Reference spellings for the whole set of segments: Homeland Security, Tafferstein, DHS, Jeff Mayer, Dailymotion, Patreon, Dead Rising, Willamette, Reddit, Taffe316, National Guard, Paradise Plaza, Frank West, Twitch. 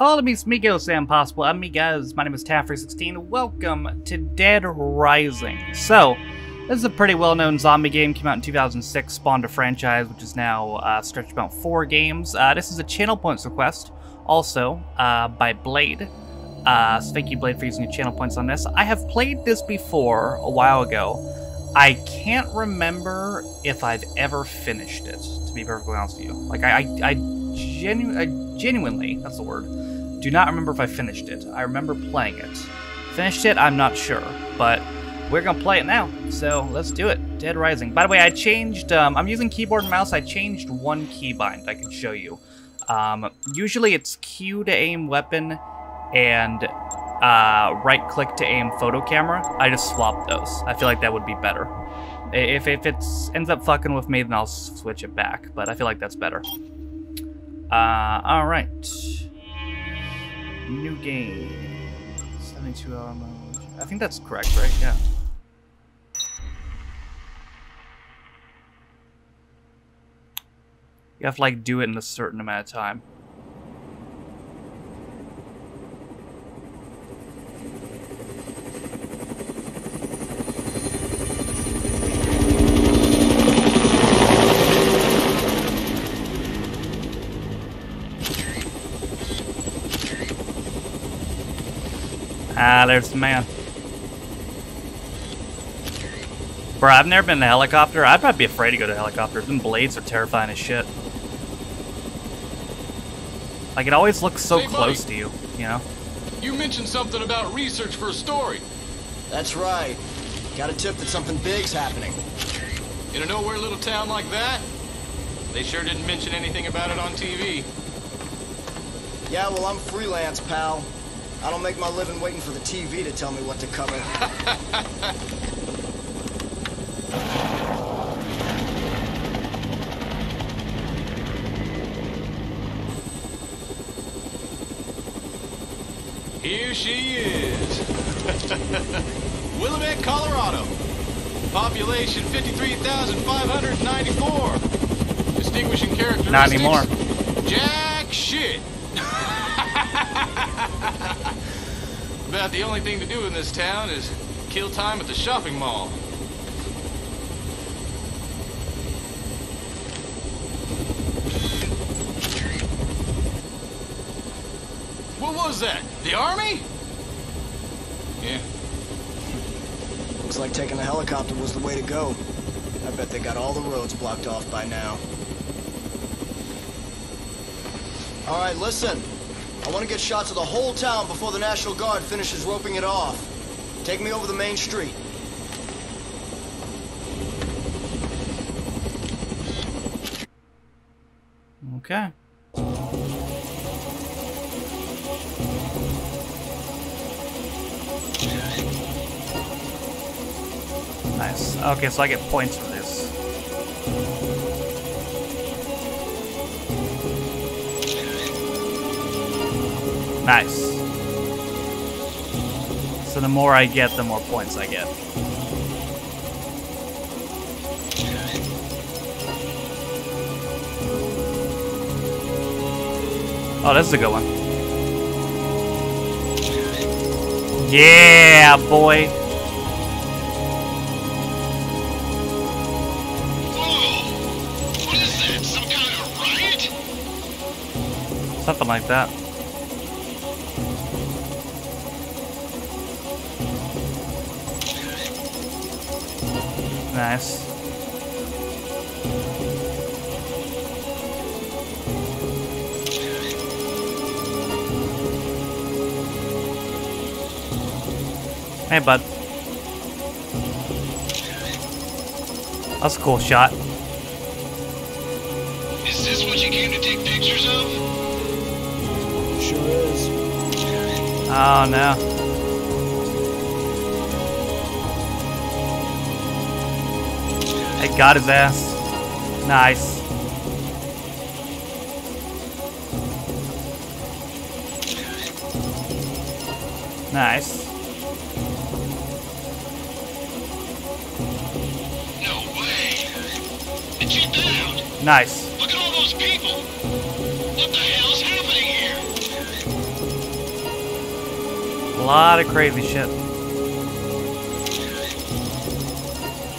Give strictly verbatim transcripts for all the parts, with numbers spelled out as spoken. All amigos and possible amigas, my name is Taffe three sixteen, welcome to Dead Rising. So, this is a pretty well-known zombie game, came out in two thousand six, spawned a franchise, which is now uh, stretched about four games. Uh, this is a channel points request, also, uh, by Blade. Uh, so thank you, Blade, for using your channel points on this. I have played this before, a while ago. I can't remember if I've ever finished it, to be perfectly honest with you. Like, I, I, I, genu I genuinely, that's the word, do not remember if I finished it. I remember playing it. Finished it? I'm not sure, but we're gonna play it now, so let's do it. Dead Rising. By the way, I changed, um, I'm using keyboard and mouse, I changed one keybind I can show you. Um, usually it's Q to aim weapon and uh, right click to aim photo camera. I just swapped those. I feel like that would be better. If, if it ends up fucking with me, then I'll switch it back, but I feel like that's better. Uh, alright. New game. seventy-two hour mode. I think that's correct, right? Yeah. You have to, like, do it in a certain amount of time. Ah, there's the man. Bro, I've never been in a helicopter. I'd probably be afraid to go to a helicopter. Them blades are terrifying as shit. Like, it always looks so hey, close buddy. to you, you know? You mentioned something about research for a story. That's right. Got a tip that something big's happening. In a nowhere little town like that? They sure didn't mention anything about it on T V. Yeah, well, I'm freelance, pal. I don't make my living waiting for the T V to tell me what to cover. Here she is. Willamette, Colorado. Population fifty-three thousand five hundred ninety-four. Distinguishing characteristics. Not anymore. Jack shit. About the only thing to do in this town is kill time at the shopping mall. What was that? The army? Yeah. Looks like taking a helicopter was the way to go. I bet they got all the roads blocked off by now. All right, listen. I want to get shots of the whole town before the National Guard finishes roping it off. Take me over the main street. Okay. Nice. Okay, so I get points for this. Nice. So the more I get, the more points I get. Oh, this is a good one. Yeah, boy. Whoa! What is that? Some kind of riot? Something like that. Nice. Hey, bud. That's a cool shot. Is this what you came to take pictures of? Sure is. Oh, no. I got his ass. Nice. Nice. No way. Did you do that? Nice. Look at all those people. What the hell's happening here? A lot of crazy shit.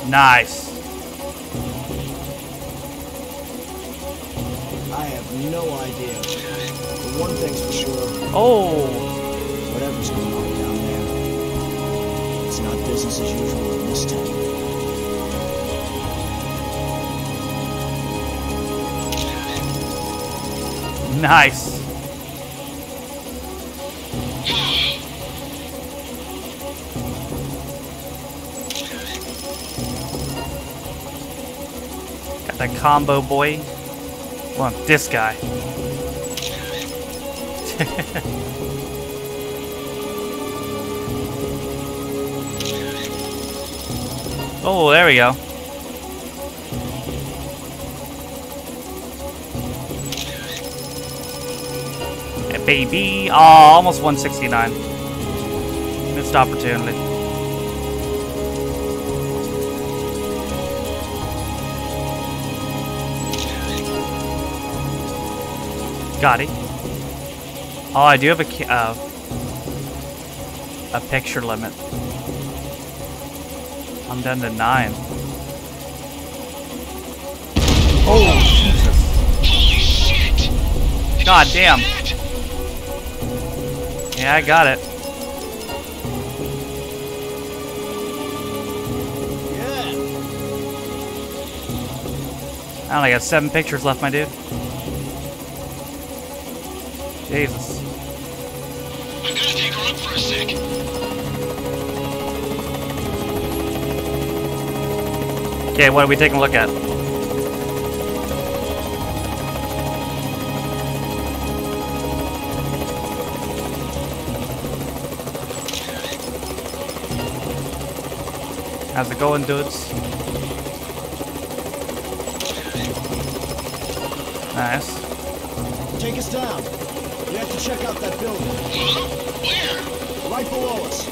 Nice. I have no idea. But one thing's for sure. Oh! Whatever's going on down there, it's not business as usual in this town. Nice. Got that combo, boy. Well, this guy. Oh, there we go. Baby, oh, almost one sixty-nine. Missed opportunity. Got it. Oh, I do have a uh, a picture limit. I'm down to nine. Oh, Jesus! Holy shit! God damn. Yeah, I got it. Yeah. I only got seven pictures left, my dude. Jesus. I gotta take her up for a sec. Okay, what are we taking a look at? How's it going, dudes? Nice. Take us down. We have to check out that building. Huh? Where? Right below us.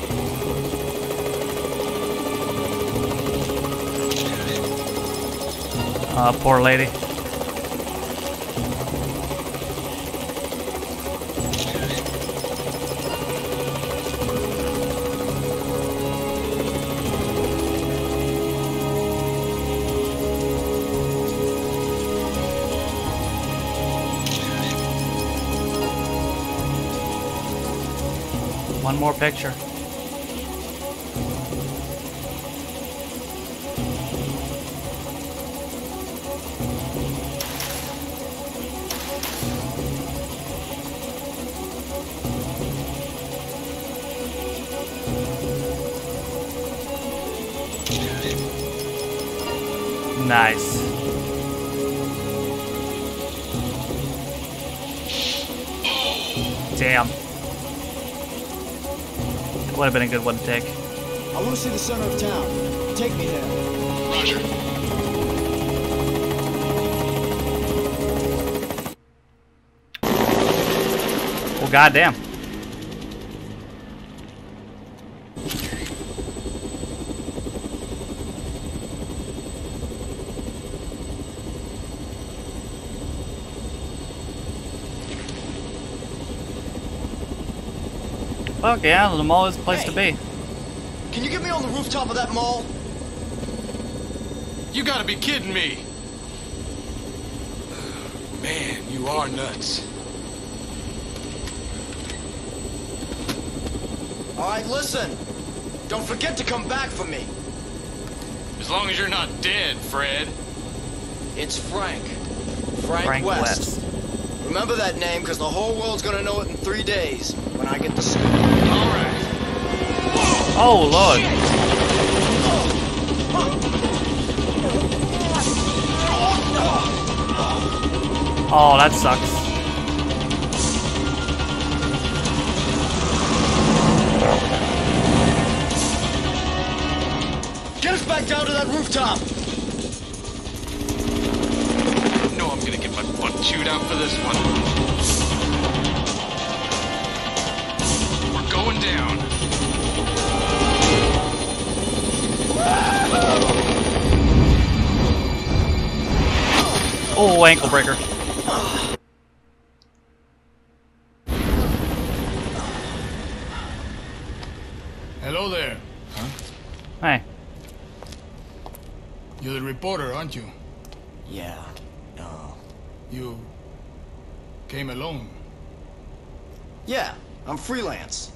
Ah, oh, poor lady. One more picture. Nice. Damn. Would have been a good one to take. I want to see the center of town. Take me there. Roger. Well, goddamn. Fuck yeah, the mall is the place hey, to be. Can you get me on the rooftop of that mall? You gotta be kidding me. Man, you are nuts. Alright, listen. Don't forget to come back for me. As long as you're not dead, Fred. It's Frank. Frank, Frank West. West. Remember that name, because the whole world's gonna know it in three days when I get to see it. Oh, Lord. Oh, that sucks. Get us back down to that rooftop. No, I'm gonna get my butt chewed out for this one. We're going down. Oh, ankle breaker. Hello there. Huh? Hi. You're the reporter, aren't you? Yeah. No. You came alone? Yeah, I'm freelance.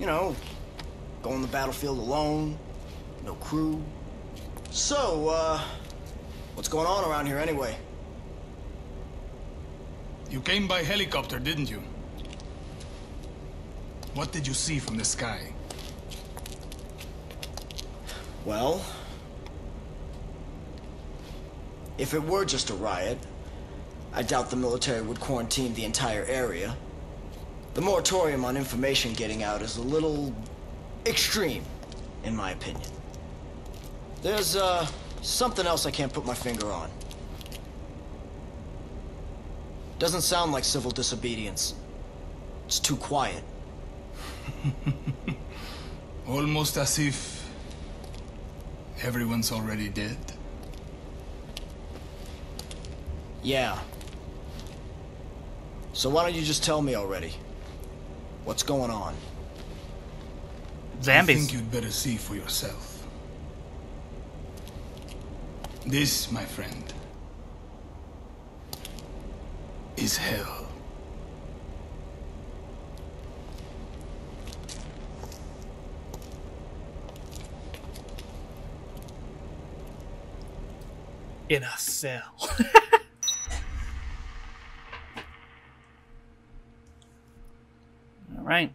You know, go on the battlefield alone, no crew. So, uh, what's going on around here anyway? You came by helicopter, didn't you? What did you see from the sky? Well, if it were just a riot, I doubt the military would quarantine the entire area. The moratorium on information getting out is a little extreme, in my opinion. There's, uh, something else I can't put my finger on. Doesn't sound like civil disobedience. It's too quiet. Almost as if everyone's already dead. Yeah. So why don't you just tell me already? What's going on? Zombies. I think you'd better see for yourself. This, my friend, is hell. In a cell. All right.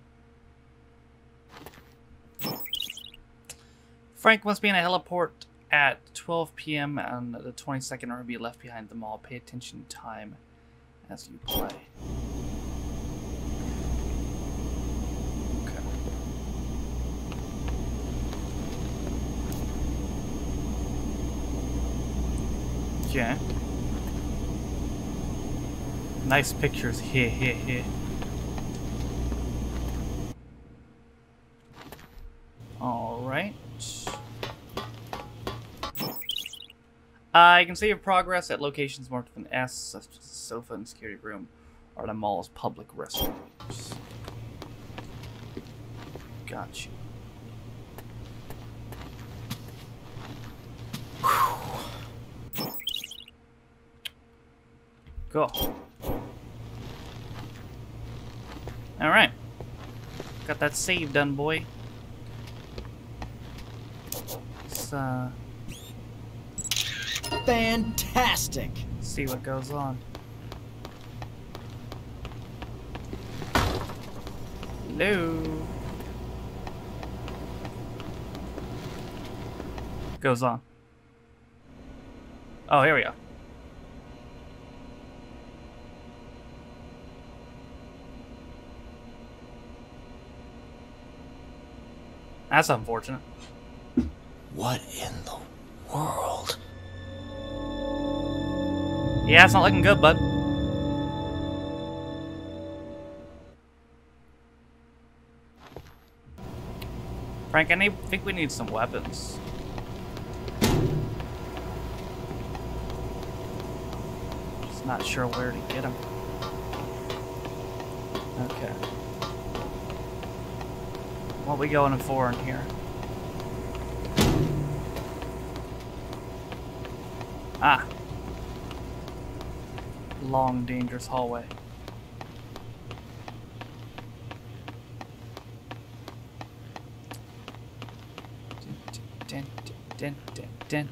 Frank must be in a heliport at twelve P M on the twenty-second or be left behind the mall. Pay attention time as you play. Okay. Yeah. Nice pictures here, here, here. All right. Uh, you can see your progress at locations marked with an S, such as the sofa and security room, or the mall's public restrooms. Gotcha. Whew. Cool. Alright. Got that save done, boy. Let's, uh... fantastic. See what goes on. Hello. Goes on. Oh, here we go. That's unfortunate. What in the world? Yeah, it's not looking good, bud. Frank, I need, think we need some weapons. Just not sure where to get them. Okay. What are we going for in here? Ah. Long, dangerous hallway. Dun, dun, dun, dun, dun,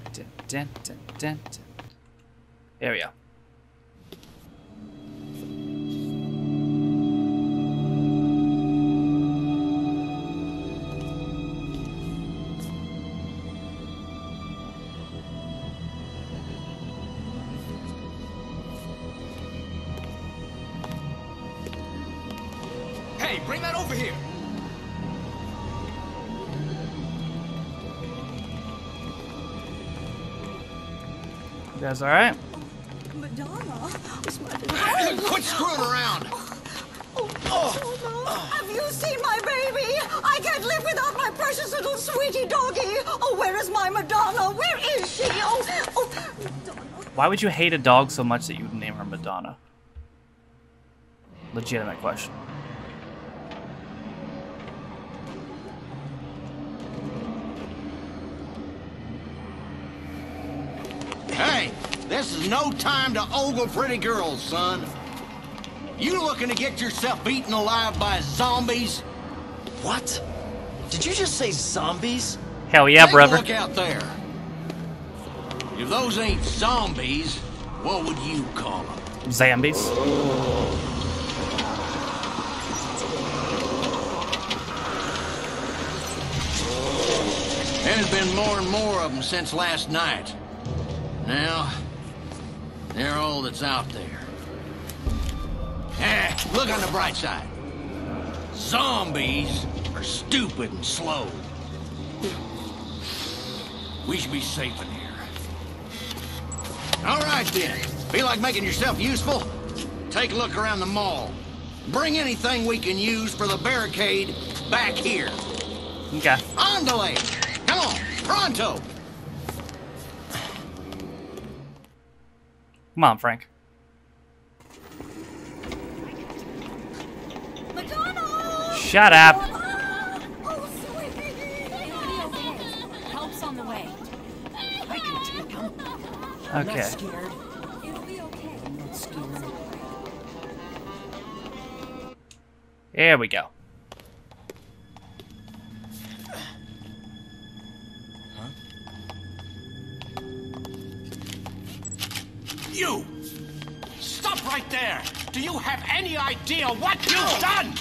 dun, dun, dun, dun. There we go. All right. Madonna, quit screwing around. Oh, oh, oh. Have you seen my baby? I can't live without my precious little sweetie doggy. Oh, where is my Madonna? Where is she? Oh, oh, Madonna. Why would you hate a dog so much that you would name her Madonna? Legitimate question. Hey, this is no time to ogle pretty girls, son. You looking to get yourself eaten alive by zombies? What? Did you just say zombies? Hell yeah, take brother. A look out there. If those ain't zombies, what would you call them? Zombies. There's been more and more of them since last night. Now, they're all that's out there. Eh, look on the bright side. Zombies are stupid and slow. We should be safe in here. All right, then. Feel like making yourself useful? Take a look around the mall. Bring anything we can use for the barricade back here. Okay. On the way. Come on, pronto. Come on, Frank. Shut up. Oh, okay. Help's on the way. I can take him. Okay. I'm not scared. It'll be okay. I'm not scared. There we go. You! Stop right there! Do you have any idea what you've done?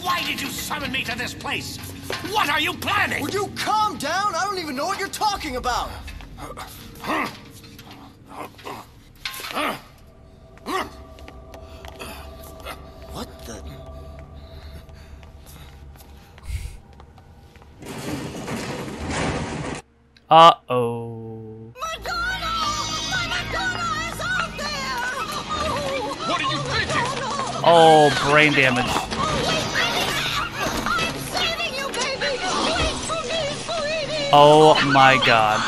Why did you summon me to this place? What are you planning? Would you calm down? I don't even know what you're talking about. What the? Uh-oh. Oh, brain damage. Oh my god.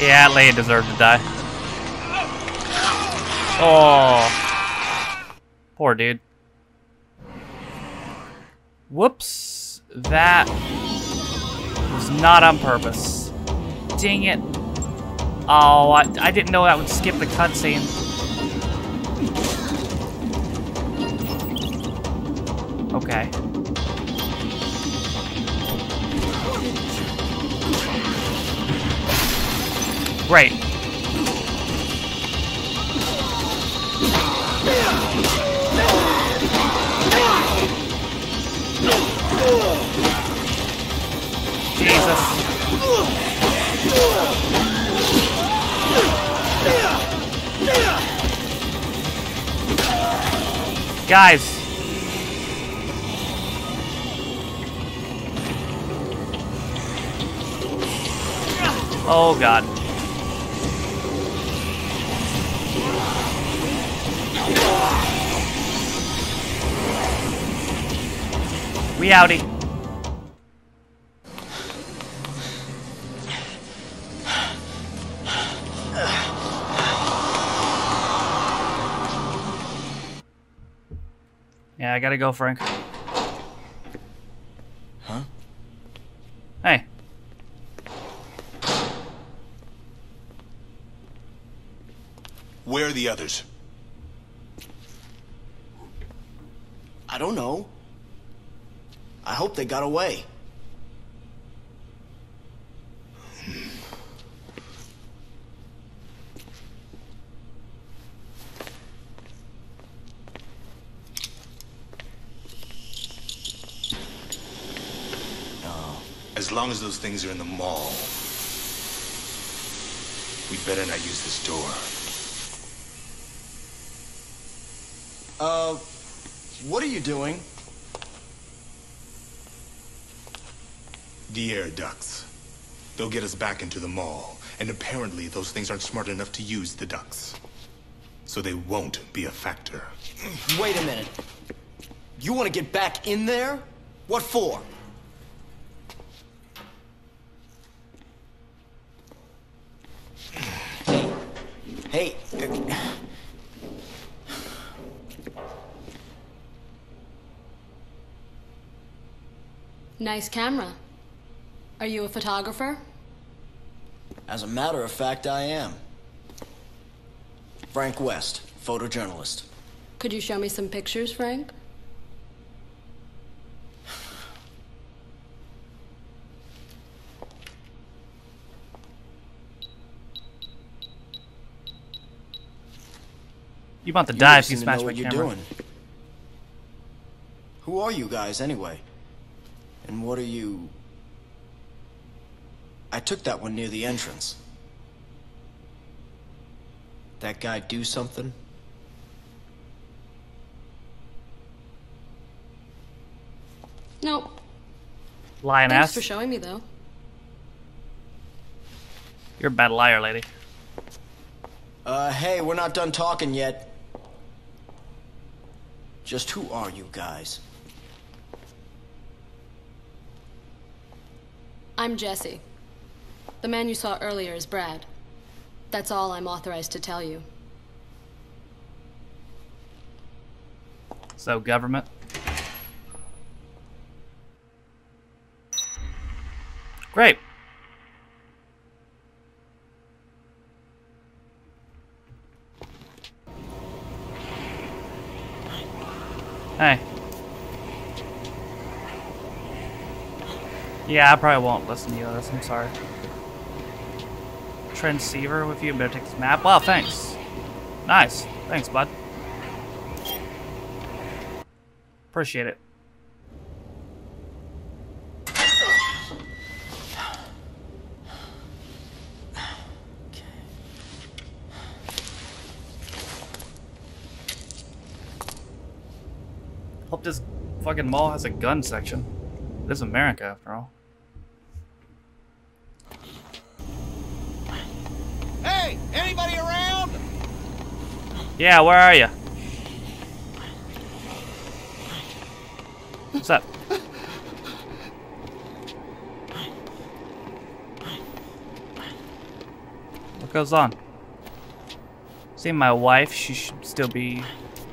Yeah, that lady deserved to die. Oh. Poor dude. Whoops, that was not on purpose. Dang it. Oh, I, I didn't know that would skip the cutscene. Okay. Great. Jesus. Guys. Oh god. We outie. Yeah, I gotta go, Frank. Huh? Hey. Where are the others? I don't know. I hope they got away. As long as those things are in the mall, we better not use this door. Uh, what are you doing? The air ducts. They'll get us back into the mall, and apparently those things aren't smart enough to use the ducts. So they won't be a factor. Wait a minute. You want to get back in there? What for? Hey. Uh, nice camera. Are you a photographer? As a matter of fact, I am. Frank West, photojournalist. Could you show me some pictures, Frank? You're about to die if you smash my camera. Who are you guys, anyway? And what are you... I took that one near the entrance. That guy do something? Nope. Lying ass. Thanks for showing me, though. You're a bad liar, lady. Uh, hey, we're not done talking yet. Just who are you guys? I'm Jesse. The man you saw earlier is Brad. That's all I'm authorized to tell you. So, government. Great. Hey. Yeah, I probably won't listen to you on this, I'm sorry. Transceiver with you, better take this map. Wow, thanks. Nice. Thanks, bud. Appreciate it. Hope this fucking mall has a gun section. This is America, after all. Hey, anybody around? Yeah, where are you? What's up? What goes on? See my wife, she should still be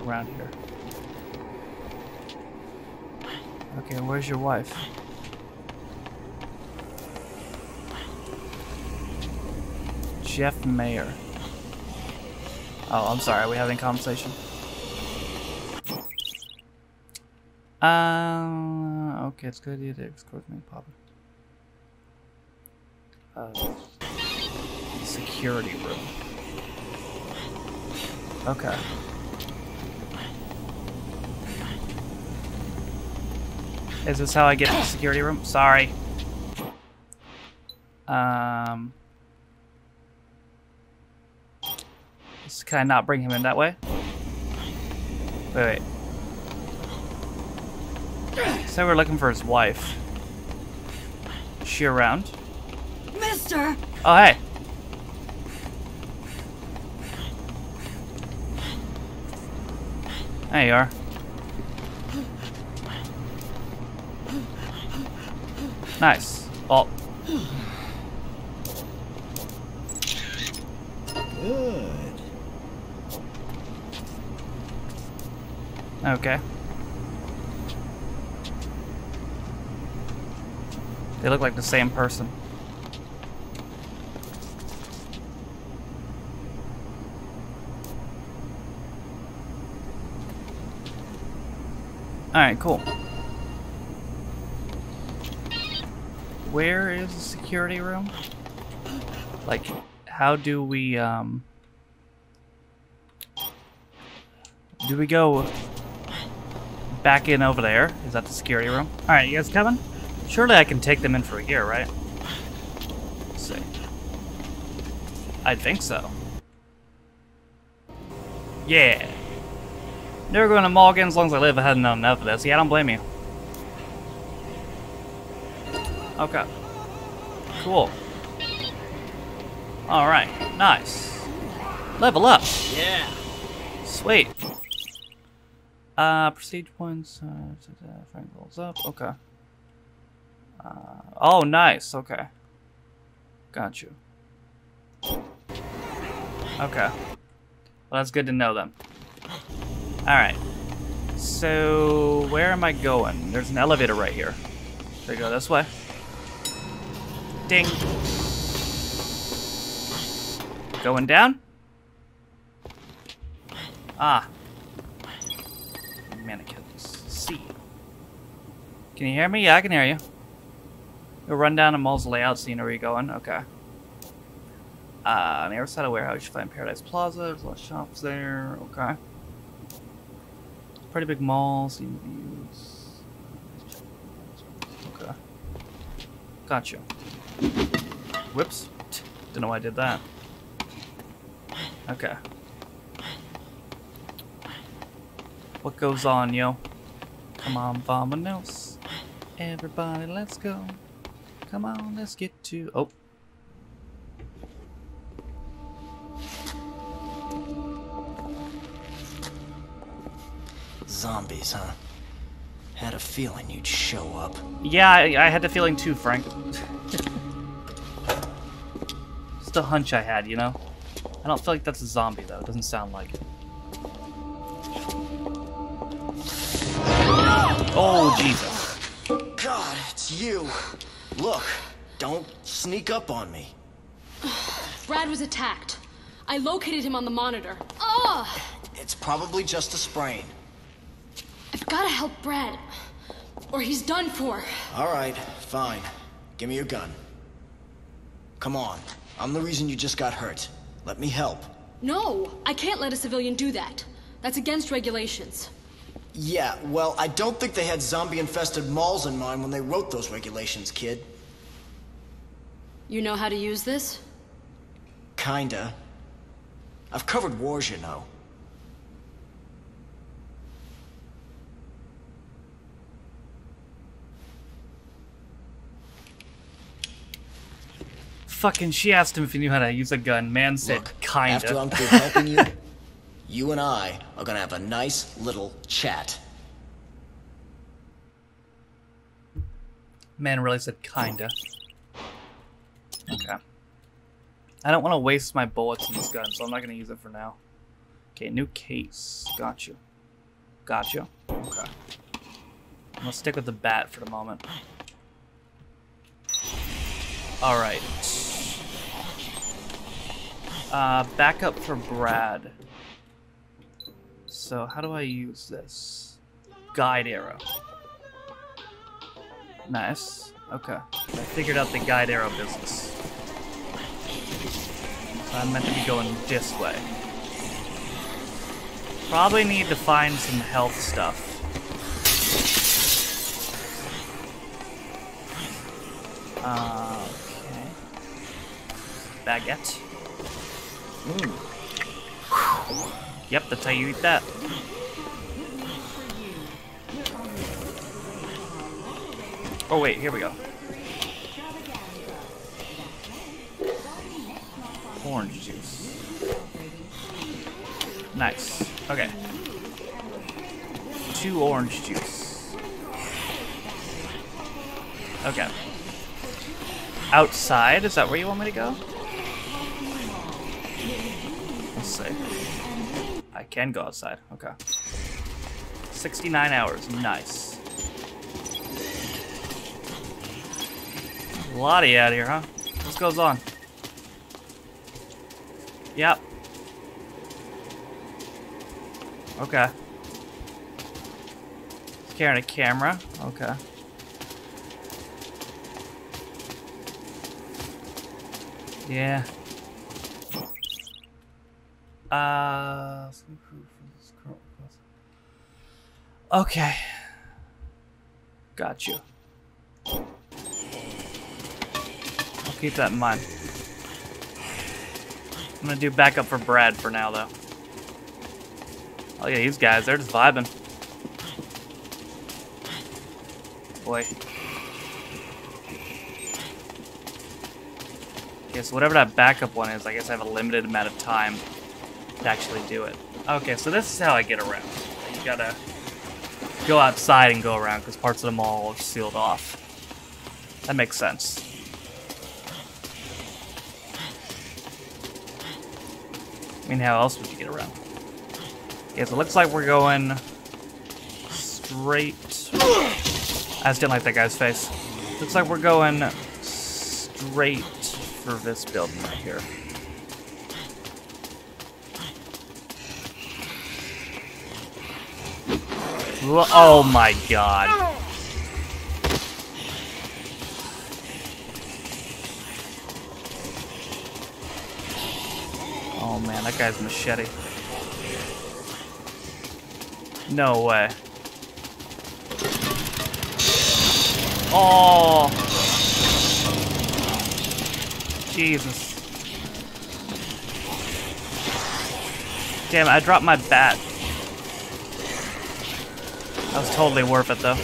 around here. Okay, where's your wife? Jeff Mayer. Oh, I'm sorry, are we having a conversation? Um, uh, okay, it's a good idea to escort me, Papa. Uh, security room. Okay. Is this how I get to the security room? Sorry. Um. Can I not bring him in that way? Wait, wait. So we're looking for his wife. Is she around? Mister! Oh, hey. There you are. Nice. Oh. Good. Okay. They look like the same person. Alright, cool. Where is the security room? Like, how do we, um... do we go back in over there? Is that the security room? Alright, you guys coming? Surely I can take them in for here, right? Let's see. I think so. Yeah. Never going to mall again as long as I live. I hadn't known enough of this. Yeah, I don't blame you. Okay. Cool. Alright. Nice. Level up. Yeah. Sweet. Uh, prestige points. Uh, Frank rolls up. Okay. Uh, oh, nice. Okay. Got you. Okay. Well, that's good to know then. Alright. So, where am I going? There's an elevator right here. Should I go this way? Ding! Going down? Ah. Mannequins. C. Can you hear me? Yeah, I can hear you. You'll run down a mall's layout, seeing where you're going. Okay. Uh, on the other side of warehouse, you should find Paradise Plaza. There's a lot of shops there. Okay. Pretty big mall, seeing views. Okay. Got you. Whoops. Don't know why I did that. Okay. What goes on, yo? Come on, vamonos. Everybody, let's go. Come on, let's get to... Oh. Zombies, huh? Had a feeling you'd show up. Yeah, I, I had the feeling too, Frank. Just a hunch I had, you know? I don't feel like that's a zombie, though. It doesn't sound like it. Oh, Jesus. God, it's you. Look, don't sneak up on me. Brad was attacked. I located him on the monitor. Ugh! It's probably just a sprain. I've got to help Brad, or he's done for. All right, fine. Give me your gun. Come on. I'm the reason you just got hurt. Let me help. No, I can't let a civilian do that. That's against regulations. Yeah, well, I don't think they had zombie-infested malls in mind when they wrote those regulations, kid. You know how to use this? Kinda. I've covered wars, you know. Fucking, she asked him if he knew how to use a gun. Man said, look, kinda. After I'm through helping you... You and I are gonna have a nice little chat. Man really said kinda. Okay. I don't want to waste my bullets in this gun, so I'm not gonna use it for now. Okay, new case. Got you. Got you. Okay. I'm gonna stick with the bat for the moment. Alright. Uh, back up for Brad. So, how do I use this? Guide arrow. Nice. Okay. I figured out the guide arrow business. So I'm meant to be going this way. Probably need to find some health stuff. Uh, okay. Baguette. Mmm. Yep, that's how you eat that. Oh wait, here we go. Orange juice. Nice. Okay. Two orange juice. Okay. Outside? Is that where you want me to go? Let's see. I can go outside. Okay. sixty-nine hours. Nice. There's a lot of you out here, huh? What goes on? Yep. Okay. He's carrying a camera. Okay. Yeah. Uh, okay. Got you. I'll keep that in mind. I'm gonna do backup for Brad for now, though. Oh yeah, these guys, they're just vibing. Boy. Okay, so whatever that backup one is, I guess I have a limited amount of time to actually do it. Okay, so this is how I get around. You gotta go outside and go around because parts of the mall are sealed off. That makes sense. I mean, how else would you get around? Okay, so it looks like we're going straight. I just didn't like that guy's face. Looks like we're going straight for this building right here. Oh my god. Oh man, that guy's machete. No way. Oh! Jesus. Damn, I dropped my bat. That was totally worth it, though.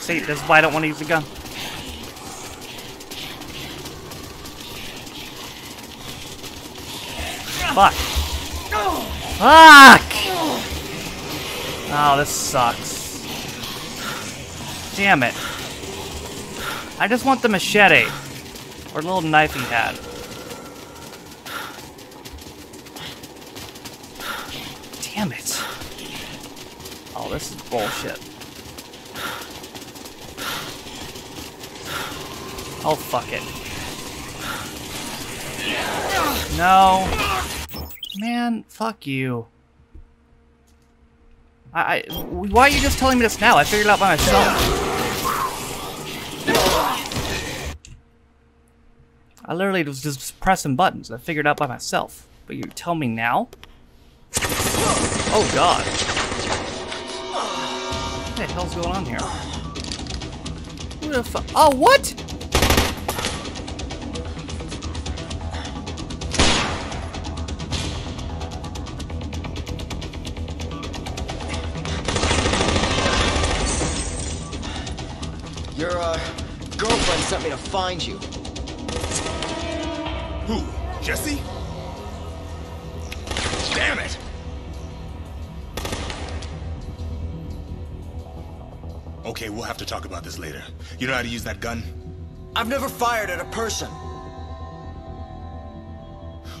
See, this is why I don't want to use the gun. Fuck. Fuck! Oh, this sucks. Damn it. I just want the machete. Or the little knife he had. Damn it. Oh, this is bullshit. Oh, fuck it. No. Man, fuck you. I, I- why are you just telling me this now? I figured it out by myself. I literally was just pressing buttons. I figured it out by myself. But you tell me now? Oh god. What the hell's going on here? Who the fuck? Oh, what?! Your, uh, girlfriend sent me to find you. Who? Jesse? Damn it! Okay, we'll have to talk about this later. You know how to use that gun? I've never fired at a person.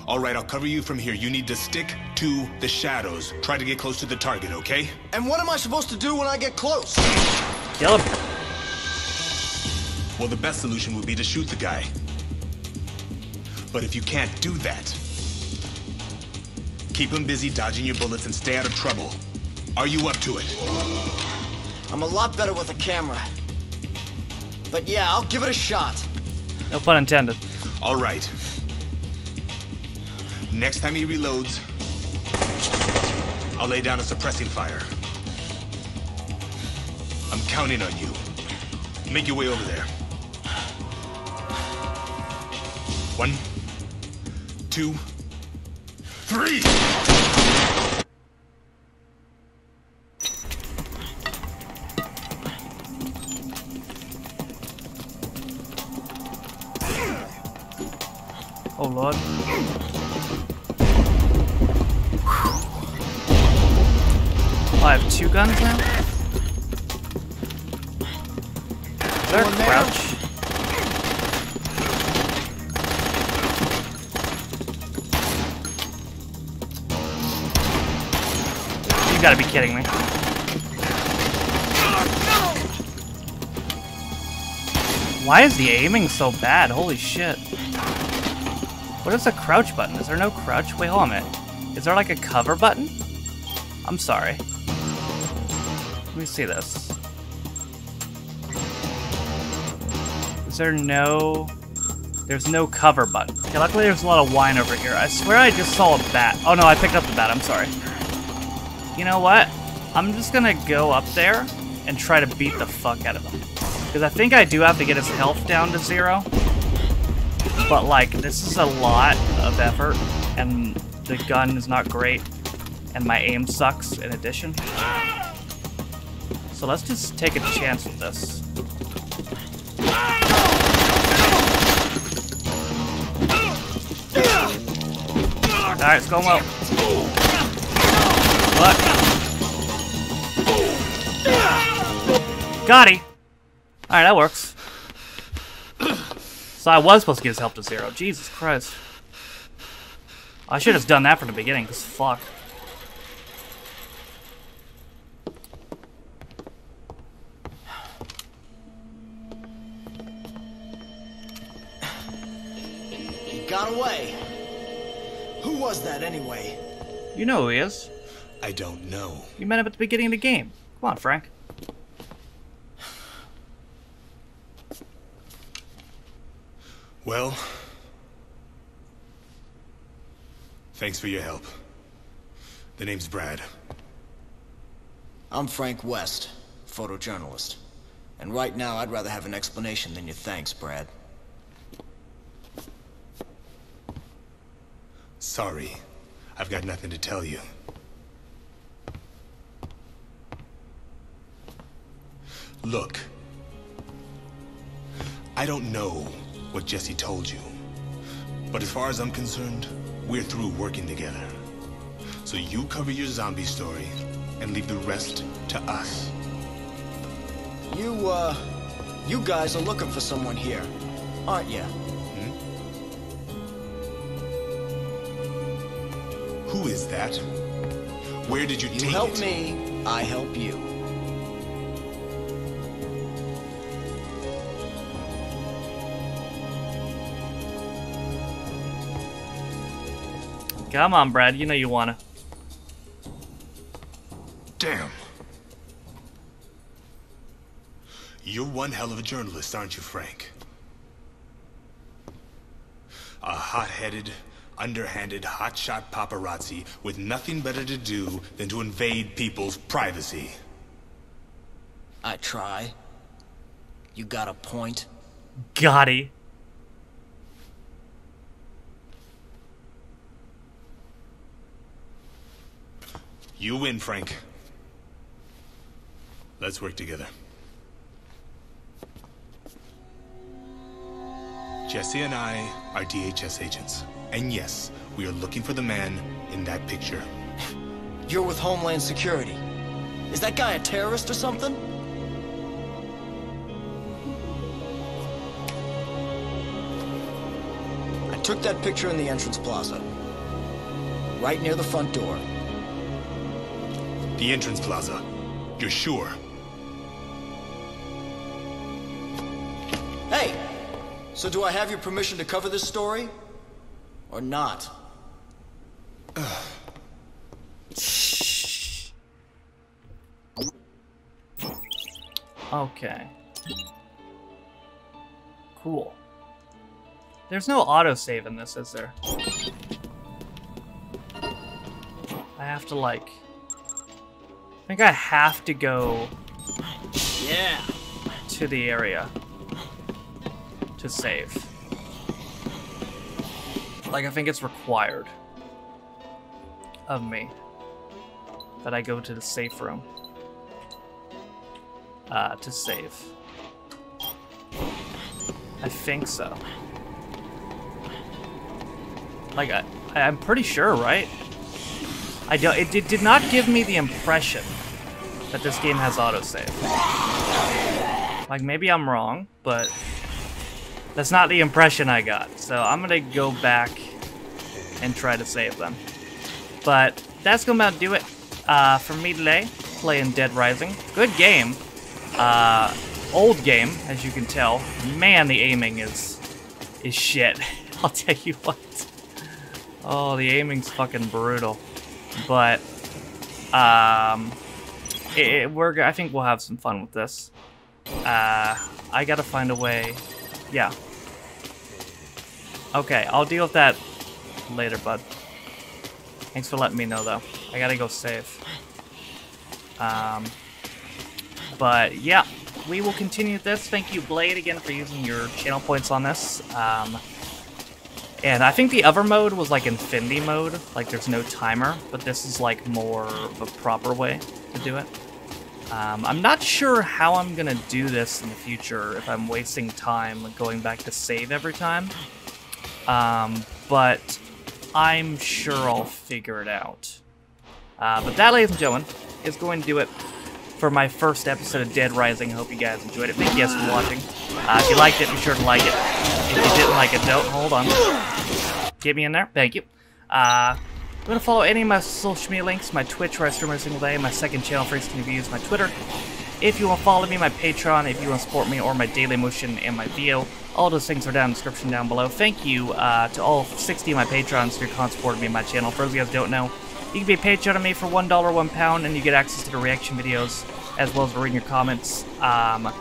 Alright, I'll cover you from here. You need to stick to the shadows. Try to get close to the target, okay? And what am I supposed to do when I get close? Kill him. Well, the best solution would be to shoot the guy. But if you can't do that, keep him busy dodging your bullets and stay out of trouble. Are you up to it? I'm a lot better with a camera. But yeah, I'll give it a shot. No pun intended. All right. Next time he reloads, I'll lay down a suppressing fire. I'm counting on you. Make your way over there. One, two, three! Oh, Lord. I have two guns now? Is there a crouch? You gotta be kidding me. Why is the aiming so bad? Holy shit. What is a crouch button? Is there no crouch? Wait, hold on a minute. Is there like a cover button? I'm sorry. Let me see this. Is there no... There's no cover button. Okay, luckily there's a lot of wine over here. I swear I just saw a bat. Oh no, I picked up the bat, I'm sorry. You know what? I'm just gonna go up there and try to beat the fuck out of him. Because I think I do have to get his health down to zero. But, like, this is a lot of effort, and the gun is not great, and my aim sucks in addition. So let's just take a chance with this. Alright, it's going well. Look. Got him. Alright, that works. So I was supposed to get his help to zero. Jesus Christ. I should have done that from the beginning, because fuck. He got away. Who was that anyway? You know who he is. I don't know. You met him at the beginning of the game. Come on, Frank. Well, thanks for your help. The name's Brad. I'm Frank West, photojournalist. And right now, I'd rather have an explanation than your thanks, Brad. Sorry, I've got nothing to tell you. Look, I don't know what Jesse told you, but as far as I'm concerned, we're through working together. So you cover your zombie story and leave the rest to us. You, uh, you guys are looking for someone here, aren't you? Hmm? Who is that? Where did you take it? You help me, I help you. Come on, Brad. You know you wanna. Damn. You're one hell of a journalist, aren't you, Frank? A hot-headed, underhanded, hotshot paparazzi with nothing better to do than to invade people's privacy. I try. You got a point? Gotti. You win, Frank. Let's work together. Jesse and I are D H S agents. And yes, we are looking for the man in that picture. You're with Homeland Security. Is that guy a terrorist or something? I took that picture in the entrance plaza. Right near the front door. The entrance plaza. You're sure? Hey! So do I have your permission to cover this story? Or not? Okay. Cool. There's no autosave in this, is there? I have to, like... I think I have to go yeah. to the area to save. Like, I think it's required of me that I go to the safe room uh, to save. I think so. Like, I, I'm pretty sure, right? I don't, it, it did not give me the impression that this game has autosave. Like, maybe I'm wrong, but that's not the impression I got. So I'm gonna go back and try to save them. But that's gonna about do it uh, for me today, playing Dead Rising. Good game. Uh, old game, as you can tell. Man, the aiming is is shit. I'll tell you what. Oh, the aiming's fucking brutal. But um, it, it, we're I think we'll have some fun with this. Uh, I gotta find a way. Yeah. Okay, I'll deal with that later, bud. Thanks for letting me know, though. I gotta go save. Um, but yeah, we will continue this. Thank you, Blade, again for using your channel points on this. Um. And I think the other mode was like infinity mode, like there's no timer, but this is like more of a proper way to do it. Um, I'm not sure how I'm gonna do this in the future, if I'm wasting time like going back to save every time. Um, but I'm sure I'll figure it out. Uh, but that, ladies and gentlemen, is going to do it for my first episode of Dead Rising. I hope you guys enjoyed it. Thank you guys for watching. Uh, if you liked it, be sure to like it. If you didn't like it, don't. Hold on. Get me in there. Thank you. Uh, I'm going to follow any of my social media links, my Twitch, where I stream every single day, my second channel for instant views, my Twitter. If you want to follow me, my Patreon, if you want to support me, or my Daily Motion and my video, all those things are down in the description down below. Thank you uh, to all sixty of my Patrons for your constant support of me and my channel. For those of you guys who don't know, you can be a Patreon of me for one dollar, one pound, and you get access to the reaction videos, as well as reading your comments. Um,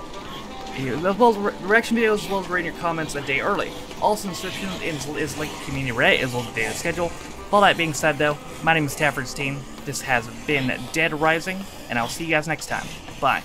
as well as re reaction videos, as well as reading your comments a day early. Also, subscription is, is linked to community Reddit, as well as the daily schedule. With all that being said, though, my name is Tafferstein. This has been Dead Rising, and I'll see you guys next time. Bye.